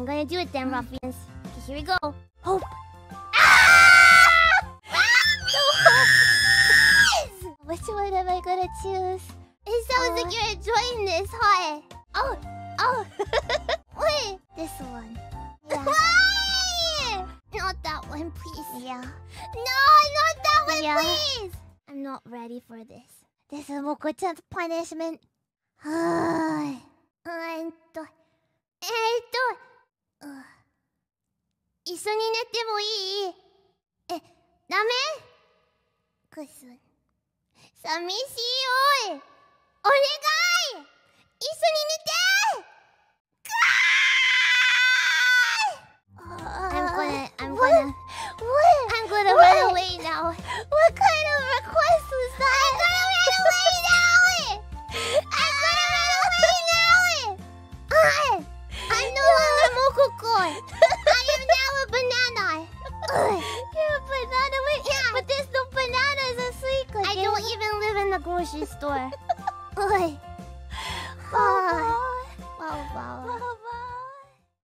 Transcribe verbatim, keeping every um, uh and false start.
I'm gonna do it then, ruffians. Okay, here we go. Hope. Ah! Ah! No hope. Which one am I gonna choose? It sounds uh, like you're enjoying this, huh? Oh, oh. Wait, this one. Yeah. Why? Not that one, please. Yeah. No, not that one, yeah. Please. I'm not ready for this. This is Moko Temp's punishment. Uh, and to, and to. Uh, 一緒に寝てもいい? え、ダメ? クッション。寂しいよい。お願い! 一緒に寝て! I'm gonna, I'm what? gonna, what? I'm gonna what? run away now. What kind of request was that? I'm gonna run away now! I'm gonna run away now! I, I'm no longer Moko Koi. You're a banana with yeah. But there's no bananas in Suica. I don't even live in the grocery store.